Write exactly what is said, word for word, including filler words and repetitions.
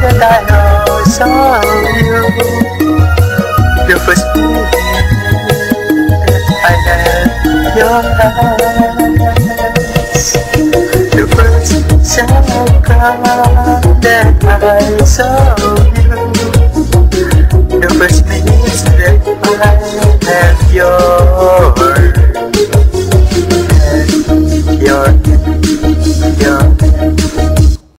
that I know is all you. The first feeling I love your eyes, the first second that I saw you, the first minute that I left your